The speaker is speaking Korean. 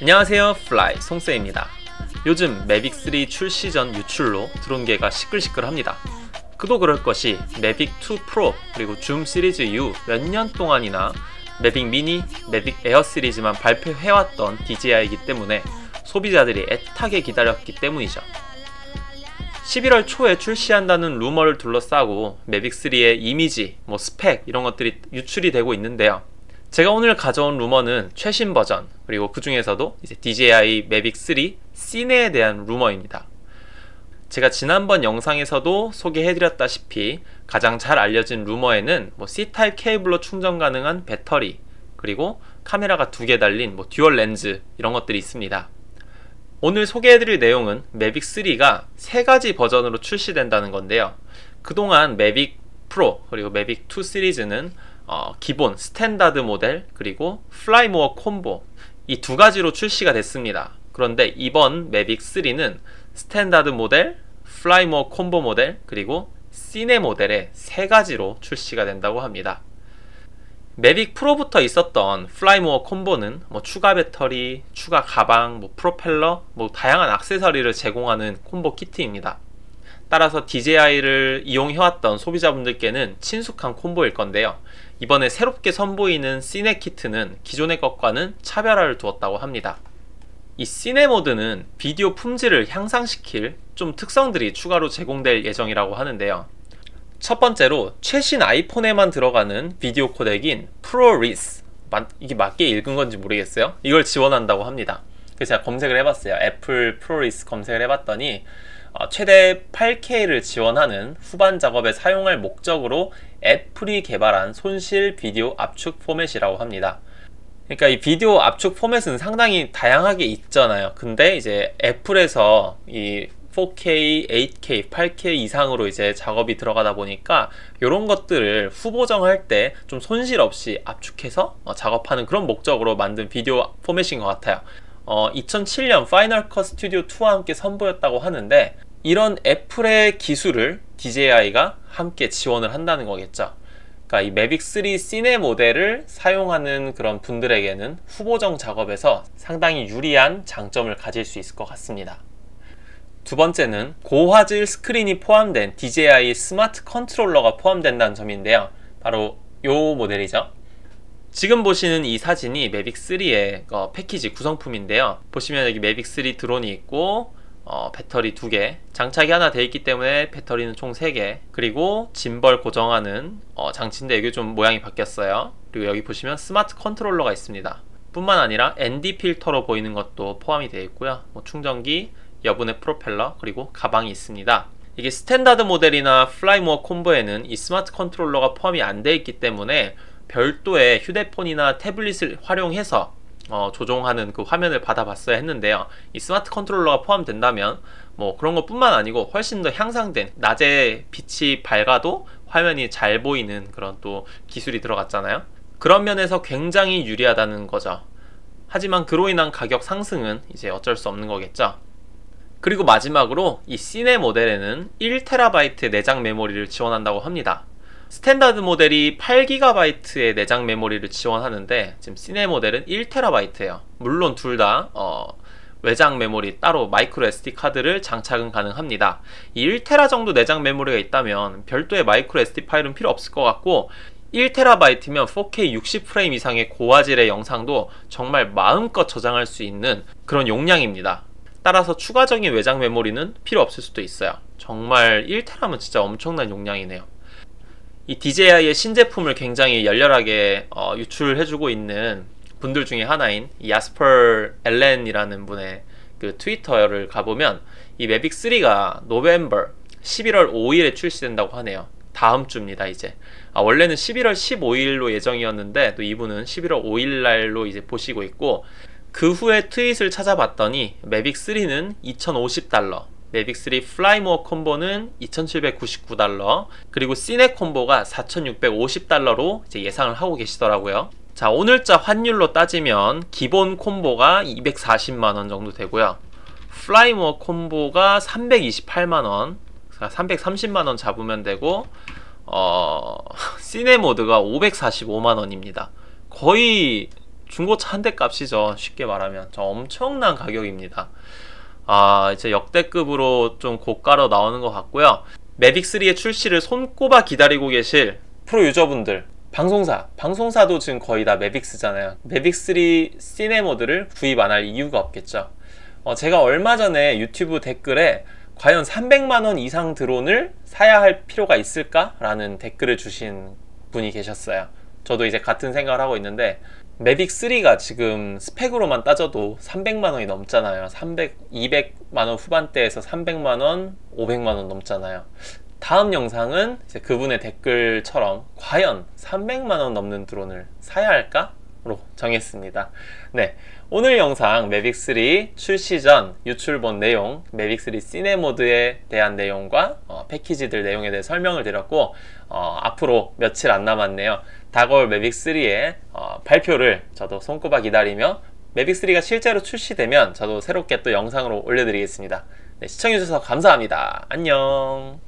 안녕하세요, 플라이 송쌤입니다. 요즘 매빅3 출시 전 유출로 드론계가 시끌시끌합니다. 그도 그럴 것이 매빅2 프로 그리고 줌 시리즈 이후 몇 년 동안이나 매빅 미니, 매빅 에어 시리즈만 발표해왔던 DJI이기 때문에 소비자들이 애타게 기다렸기 때문이죠. 11월 초에 출시한다는 루머를 둘러싸고 매빅3의 이미지, 스펙 이런 것들이 유출이 되고 있는데요. 제가 오늘 가져온 루머는 최신 버전, 그리고 그 중에서도 이제 DJI 매빅3 시네에 대한 루머입니다. 제가 지난번 영상에서도 소개해드렸다시피 가장 잘 알려진 루머에는 C타입 케이블로 충전 가능한 배터리, 그리고 카메라가 2개 달린 듀얼 렌즈 이런 것들이 있습니다. 오늘 소개해드릴 내용은 매빅3가 3가지 버전으로 출시된다는 건데요. 그동안 매빅 프로 그리고 매빅 2 시리즈는 기본 스탠다드 모델 그리고 플라이모어 콤보 이 2가지로 출시가 됐습니다. 그런데 이번 매빅3는 스탠다드 모델, 플라이모어 콤보 모델 그리고 시네 모델의 3가지로 출시가 된다고 합니다. 매빅 프로부터 있었던 플라이모어 콤보는 추가 배터리, 추가 가방, 프로펠러, 다양한 액세서리를 제공하는 콤보 키트입니다. 따라서 DJI를 이용해왔던 소비자분들께는 친숙한 콤보일 건데요. 이번에 새롭게 선보이는 시네 키트는 기존의 것과는 차별화를 두었다고 합니다. 이 시네 모드는 비디오 품질을 향상시킬 좀 특성들이 추가로 제공될 예정이라고 하는데요. 첫 번째로 최신 아이폰에만 들어가는 비디오 코덱인 ProRes, 이게 맞게 읽은 건지 모르겠어요. 이걸 지원한다고 합니다. 그래서 제가 검색을 해봤어요. 애플 ProRes 검색을 해봤더니 최대 8K를 지원하는 후반 작업에 사용할 목적으로 애플이 개발한 손실 비디오 압축 포맷이라고 합니다. 그러니까 이 비디오 압축 포맷은 상당히 다양하게 있잖아요. 근데 이제 애플에서 이 4K, 8K, 8K 이상으로 이제 작업이 들어가다 보니까 이런 것들을 후보정할 때 좀 손실 없이 압축해서 작업하는 그런 목적으로 만든 비디오 포맷인 것 같아요. 2007년 파이널 컷 스튜디오 2와 함께 선보였다고 하는데 이런 애플의 기술을 DJI가 함께 지원을 한다는 거겠죠. 그러니까 이 매빅3 시네 모델을 사용하는 그런 분들에게는 후보정 작업에서 상당히 유리한 장점을 가질 수 있을 것 같습니다. 두 번째는 고화질 스크린이 포함된 DJI 스마트 컨트롤러가 포함된다는 점인데요. 바로 이 모델이죠. 지금 보시는 이 사진이 매빅3의 패키지 구성품인데요. 보시면 여기 매빅3 드론이 있고 배터리 2개, 장착이 하나 되어 있기 때문에 배터리는 총 3개, 그리고 짐벌 고정하는 장치인데 이게 좀 모양이 바뀌었어요. 그리고 여기 보시면 스마트 컨트롤러가 있습니다. 뿐만 아니라 ND 필터로 보이는 것도 포함이 되어 있고요. 충전기, 여분의 프로펠러, 그리고 가방이 있습니다. 이게 스탠다드 모델이나 플라이모어 콤보에는 이 스마트 컨트롤러가 포함이 안 되어 있기 때문에 별도의 휴대폰이나 태블릿을 활용해서 조종하는 그 화면을 받아봤어야 했는데요. 이 스마트 컨트롤러가 포함된다면 그런 것 뿐만 아니고 훨씬 더 향상된, 낮에 빛이 밝아도 화면이 잘 보이는 그런 또 기술이 들어갔잖아요. 그런 면에서 굉장히 유리하다는 거죠. 하지만 그로 인한 가격 상승은 이제 어쩔 수 없는 거겠죠. 그리고 마지막으로 이 시네 모델에는 1TB의 내장 메모리를 지원한다고 합니다. 스탠다드 모델이 8GB의 내장 메모리를 지원하는데 지금 시네 모델은 1TB예요. 물론 둘 다 외장 메모리 따로 마이크로 SD 카드를 장착은 가능합니다. 이 1TB 정도 내장 메모리가 있다면 별도의 마이크로 SD 파일은 필요 없을 것 같고 1TB면 4K 60프레임 이상의 고화질의 영상도 정말 마음껏 저장할 수 있는 그런 용량입니다. 따라서 추가적인 외장 메모리는 필요 없을 수도 있어요. 정말 1TB면 진짜 엄청난 용량이네요. 이 DJI의 신제품을 굉장히 열렬하게 유출해주고 있는 분들 중에 하나인 야스퍼 엘렌이라는 분의 그 트위터를 가보면 이 매빅3가 노벰버 11월 5일에 출시된다고 하네요. 다음 주입니다. 이제 원래는 11월 15일로 예정이었는데 또 이분은 11월 5일 날로 이제 보시고 있고, 그 후에 트윗을 찾아봤더니 매빅3는 $2,050, 매빅3 플라이모어 콤보는 $2,799, 그리고 시네 콤보가 $4,650로 이제 예상을 하고 계시더라고요. 자, 오늘자 환율로 따지면 기본 콤보가 240만원 정도 되고요. 플라이모어 콤보가 328만원, 330만원 잡으면 되고 시네 모드가 545만원입니다. 거의 중고차 한 대 값이죠. 쉽게 말하면 엄청난 가격입니다. 이제 역대급으로 좀 고가로 나오는 것 같고요. 매빅3의 출시를 손꼽아 기다리고 계실 프로 유저분들, 방송사도 지금 거의 다 매빅스잖아요. 매빅3 시네 모드를 구입 안 할 이유가 없겠죠. 제가 얼마 전에 유튜브 댓글에 과연 300만원 이상 드론을 사야 할 필요가 있을까? 라는 댓글을 주신 분이 계셨어요. 저도 이제 같은 생각을 하고 있는데, 매빅3가 지금 스펙으로만 따져도 300만원이 넘잖아요. 200만원 후반대에서 300만원, 500만원 넘잖아요. 다음 영상은 이제 그분의 댓글처럼 과연 300만원 넘는 드론을 사야 할까? 로 정했습니다. 네, 오늘 영상 매빅3 출시 전 유출본 내용, 매빅3 시네 모드에 대한 내용과 패키지들 내용에 대해 설명을 드렸고, 앞으로 며칠 안 남았네요. 다가올 매빅3의 발표를 저도 손꼽아 기다리며, 매빅3가 실제로 출시되면 저도 새롭게 또 영상으로 올려드리겠습니다. 네, 시청해주셔서 감사합니다. 안녕.